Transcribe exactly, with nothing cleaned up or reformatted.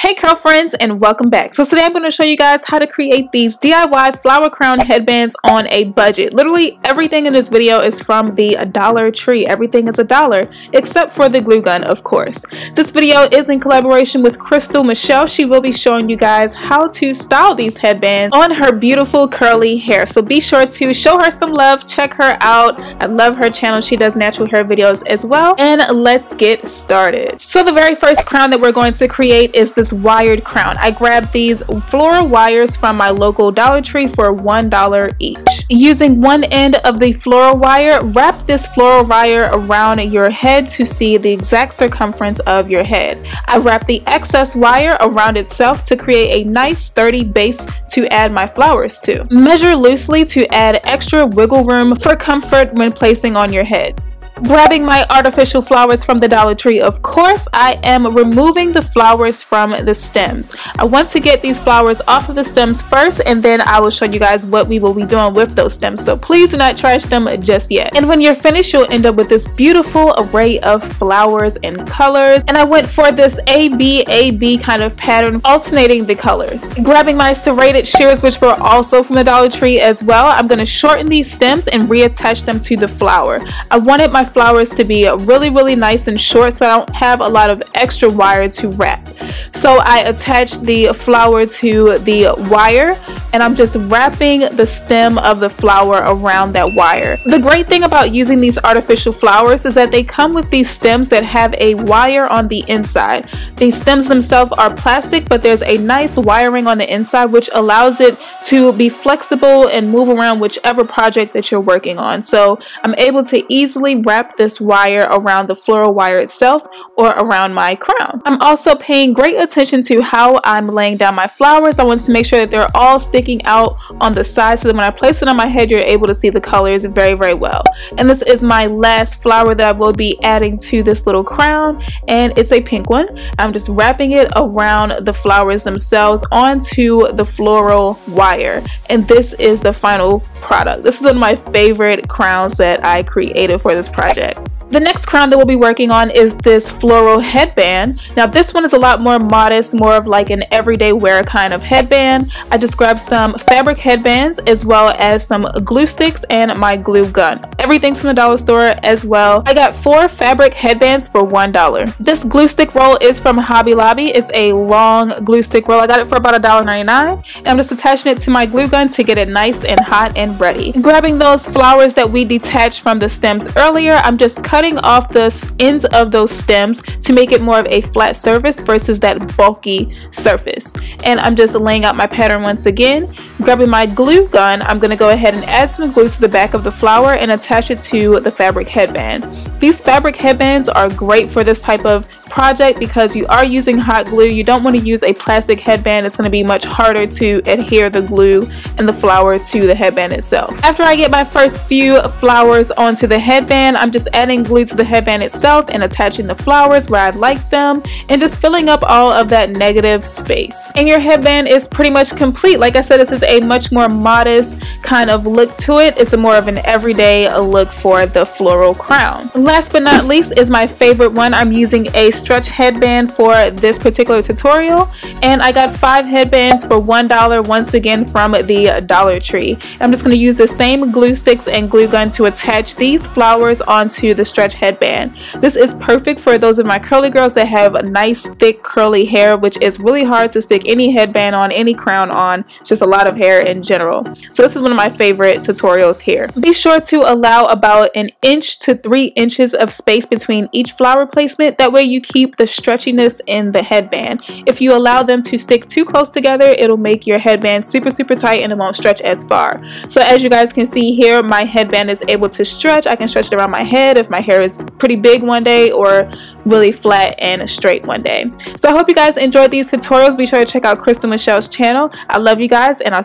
Hey curl friends, and welcome back. So today I'm going to show you guys how to create these D I Y flower crown headbands on a budget. Literally everything in this video is from the Dollar Tree. Everything is a dollar except for the glue gun, of course. This video is in collaboration with Crystal Michelle. She will be showing you guys how to style these headbands on her beautiful curly hair. So be sure to show her some love, check her out. I love her channel. She does natural hair videos as well. And let's get started. So the very first crown that we're going to create is this wired crown. I grabbed these floral wires from my local Dollar Tree for one dollar each. Using one end of the floral wire, wrap this floral wire around your head to see the exact circumference of your head. I wrapped the excess wire around itself to create a nice sturdy base to add my flowers to. Measure loosely to add extra wiggle room for comfort when placing on your head. Grabbing my artificial flowers from the Dollar Tree, of course, I am removing the flowers from the stems. I want to get these flowers off of the stems first, and then I will show you guys what we will be doing with those stems. So please do not trash them just yet. And when you're finished, you'll end up with this beautiful array of flowers and colors. And I went for this A B A B kind of pattern, alternating the colors. Grabbing my serrated shears, which were also from the Dollar Tree as well, I'm going to shorten these stems and reattach them to the flower. I wanted my flowers to be really really nice and short, so I don't have a lot of extra wire to wrap. So I attached the flower to the wire, and I'm just wrapping the stem of the flower around that wire. The great thing about using these artificial flowers is that they come with these stems that have a wire on the inside. These stems themselves are plastic, but there's a nice wiring on the inside which allows it to be flexible and move around whichever project that you're working on. So I'm able to easily wrap this wire around the floral wire itself or around my crown. I'm also paying great attention to how I'm laying down my flowers. I want to make sure that they're all sticking out on the side so that when I place it on my head, you're able to see the colors very very well. And this is my last flower that I will be adding to this little crown, and it's a pink one. I'm just wrapping it around the flowers themselves onto the floral wire, and this is the final product. This is one of my favorite crowns that I created for this project. Project. The next crown that we'll be working on is this floral headband. Now this one is a lot more modest, more of like an everyday wear kind of headband. I just grabbed some fabric headbands as well as some glue sticks and my glue gun. Everything's from the dollar store as well. I got four fabric headbands for one dollar. This glue stick roll is from Hobby Lobby. It's a long glue stick roll. I got it for about a dollar ninety-nine, and I'm just attaching it to my glue gun to get it nice and hot and ready. Grabbing those flowers that we detached from the stems earlier, I'm just cutting Cutting off the ends of those stems to make it more of a flat surface versus that bulky surface. And I'm just laying out my pattern once again. Grabbing my glue gun, I'm going to go ahead and add some glue to the back of the flower and attach it to the fabric headband. These fabric headbands are great for this type of project because you are using hot glue. You don't want to use a plastic headband. It's going to be much harder to adhere the glue and the flower to the headband itself. After I get my first few flowers onto the headband, I'm just adding glue to the headband itself and attaching the flowers where I'd like them and just filling up all of that negative space. And your headband is pretty much complete. Like I said, this is a much more modest kind of look to it. It's a more of an everyday look for the floral crown. Last but not least is my favorite one. I'm using a stretch headband for this particular tutorial, and I got five headbands for one dollar, once again from the Dollar Tree. I'm just going to use the same glue sticks and glue gun to attach these flowers onto the stretch headband. This is perfect for those of my curly girls that have a nice thick curly hair, which is really hard to stick any headband on, any crown on. It's just a lot of hair in general. So this is one of my favorite tutorials here. Be sure to allow about an inch to three inches of space between each flower placement. That way you keep the stretchiness in the headband. If you allow them to stick too close together, it'll make your headband super super tight and it won't stretch as far. So as you guys can see here, my headband is able to stretch. I can stretch it around my head if my hair is pretty big one day or really flat and straight one day. So I hope you guys enjoyed these tutorials. Be sure to check out Crystal Michelle's channel. I love you guys, and I'll